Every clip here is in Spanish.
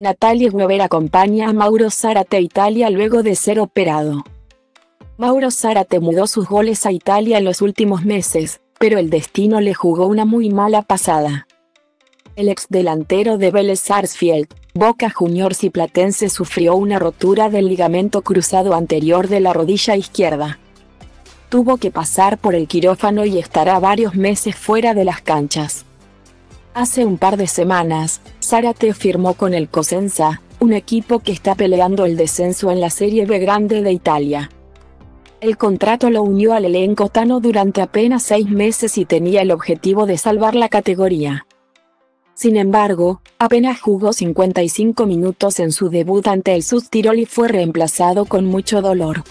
Natalie Weber acompaña a Mauro Zárate a Italia luego de ser operado. Mauro Zárate mudó sus goles a Italia en los últimos meses, pero el destino le jugó una muy mala pasada. El ex delantero de Vélez Sarsfield, Boca Juniors y Platense sufrió una rotura del ligamento cruzado anterior de la rodilla izquierda. Tuvo que pasar por el quirófano y estará varios meses fuera de las canchas. Hace un par de semanas, Zárate firmó con el Cosenza, un equipo que está peleando el descenso en la Serie B grande de Italia. El contrato lo unió al elenco tano durante apenas 6 meses y tenía el objetivo de salvar la categoría. Sin embargo, apenas jugó 55 minutos en su debut ante el Südtirol y fue reemplazado con mucho dolor.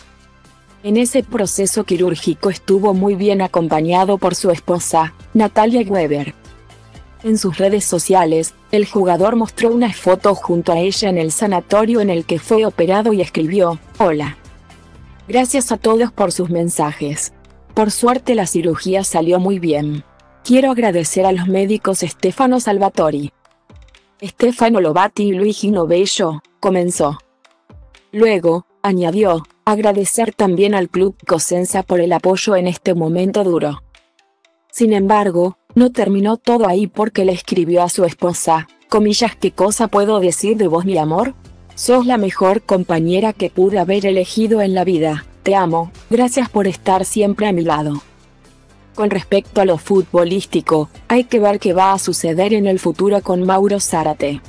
En ese proceso quirúrgico estuvo muy bien acompañado por su esposa, Natalie Weber. En sus redes sociales, el jugador mostró una foto junto a ella en el sanatorio en el que fue operado y escribió: "Hola. Gracias a todos por sus mensajes. Por suerte la cirugía salió muy bien. Quiero agradecer a los médicos Stefano Salvatori, Stefano Lovati y Luigi Novello", comenzó. Luego, añadió: "Agradecer también al club Cosenza por el apoyo en este momento duro". Sin embargo, no terminó todo ahí porque le escribió a su esposa, comillas: "¿Qué cosa puedo decir de vos, mi amor? Sos la mejor compañera que pude haber elegido en la vida, te amo, gracias por estar siempre a mi lado". Con respecto a lo futbolístico, hay que ver qué va a suceder en el futuro con Mauro Zárate.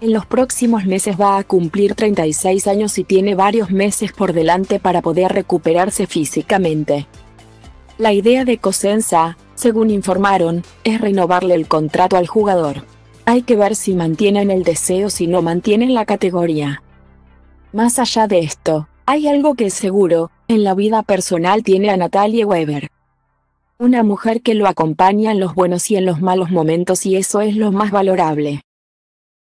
En los próximos meses va a cumplir 36 años y tiene varios meses por delante para poder recuperarse físicamente. La idea de Cosenza, según informaron, es renovarle el contrato al jugador. Hay que ver si mantienen el deseo, si no mantienen la categoría. Más allá de esto, hay algo que es seguro: en la vida personal tiene a Natalie Weber. Una mujer que lo acompaña en los buenos y en los malos momentos, y eso es lo más valorable.